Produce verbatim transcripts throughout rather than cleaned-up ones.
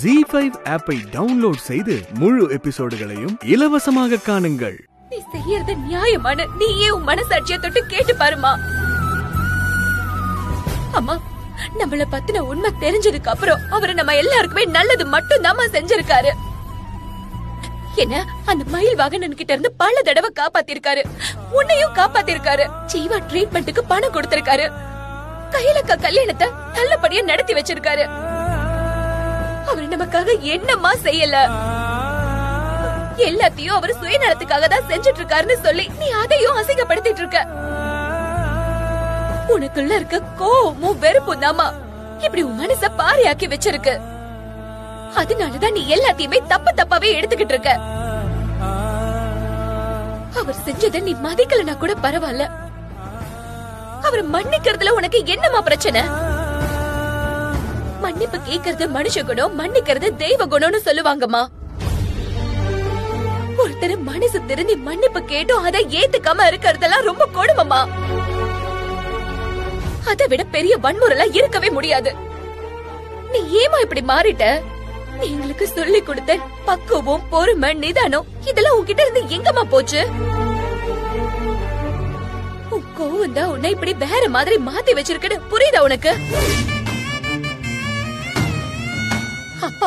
Zee five app ஐ download செய்து முழு எபிசோடுகளையும் இலவசமாக காணுங்கள். நீ செய்யறது நியாயமான நீயே உன் மனசாட்சியை தொட்டு கேட்டு பாருமா. அம்மா, நம்மள பத்தின உண்மை தெரிஞ்சதுக்கு அப்புறம் அவரை நம்ம எல்லாருக்குமே நல்லது மட்டும் தாமா செஞ்சிருக்காரு. என்ன, அந்த மயில் வாகனன் கிட்ட இருந்து பல தடவை காப்பாத்திருக்காரு, உன்னையும் காப்பாத்திருக்காரு. ஜீவா ட்ரீட்மெண்ட்டுக்கு பணம் கொடுத்திருக்காரு, கையிலக்கா கல்யாணத்தை நல்லபடியா நடத்தி வச்சிருக்காரு. அவர் நமக்காக என்னமா செய்யல, எல்லாத்தையும் அவர் சுயநலத்துக்காக தான் செஞ்சிட்டு இருக்காருன்னு சொல்லி நீ அதையும் அசிங்கப்படுத்திட்டு இருக்க. உனக்குள்ள இருக்க கோவமும் வெறுப்பும் தாமா இப்படி உன் மனச பாறையாக்கி வச்சிருக்கு. அதனாலதான் நீ எல்லாத்தையுமே தப்பு தப்பாவே எடுத்துக்கிட்டு இருக்க. அவர் செஞ்சத நீ மதிக்கலனா கூட பரவாயில்ல, அவர் மன்னிக்கிறதுல உனக்கு என்னமா பிரச்சனை? மன்னிப்பு கேட்கறது மனுஷ குணம், மன்னிக்கிறது தெய்வ குணம்னு சொல்லுவாங்கம்மா. ஒருத்தர் மனசு திருந்தி மன்னிப்பு கேட்டும் அதை ஏத்துக்காம இருக்கிறதெல்லாம் ரொம்ப கொடுமமா. அதை விட பெரிய வன்முறைல இருக்கவே முடியாது. நீ ஏமா இப்படி மாறிட்ட? நீங்களுக்கு சொல்லி கொடுத்த பக்குவம், பொறுமை, நிதானம் இதெல்லாம் உன்கிட்ட இருந்து எங்கம்மா போச்சு? உன் கோவம் தான் உன்னை இப்படி வேற மாதிரி மாத்தி வச்சிருக்குன்னு புரியுதா உனக்கு? அப்பா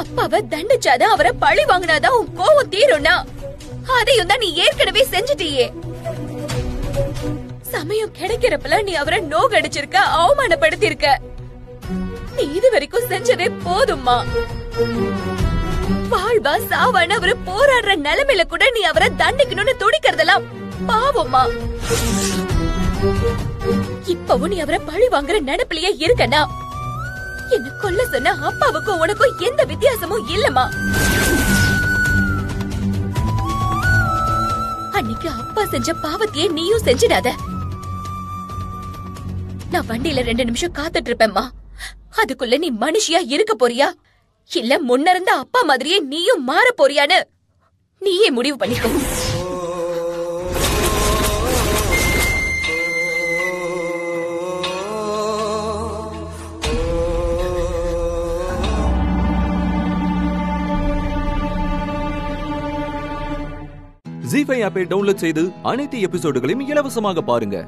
அப்பாவை தண்டிச்சாதான் அவரை பழி வாங்கினாதான் உன் கோவம் தீரும்னா அதையும் தான் நீ ஏற்கனவே செஞ்சுட்டியே. சமயம் கிடைக்கிறப்பல நீ அவரை நோகடிச்சிருக்க, அவமானப்படுத்திருக்க. நீ இது வரைக்கும் செஞ்சதே போதும்மா. வாழ்வா சாவான அவரு போராடுற நிலைமையில கூட நீ அவரை தண்டிக்கணும்னு துடிக்கிறதெல்லாம் பாவம்மா. இப்பவும் நீ அவரை பழி வாங்குற நினைப்பிலேயே இருக்கனா? என்ன கொல்ல சொன்ன அப்பாவுக்கும் உனக்கும் எந்த வித்தியாசமும் இல்லமா. அன்னைக்கு அப்பா செஞ்ச பாவத்தையே நீயும் செஞ்சிடாத. நான் வண்டியில ரெண்டு நிமிஷம் காத்துட்டு இருப்பேம்மா, அதுக்குள்ள நீ மனுஷியா இருக்க போறியா இல்ல முன்ன இருந்த அப்பா மாதிரியே நீயும் மாற போறியான்னு நீயே முடிவு பண்ணிக்கோ. Zee five app-ஐ டவுன்லோட் செய்து அனைத்து எபிசோடுகளையும் இலவசமாக பாருங்க.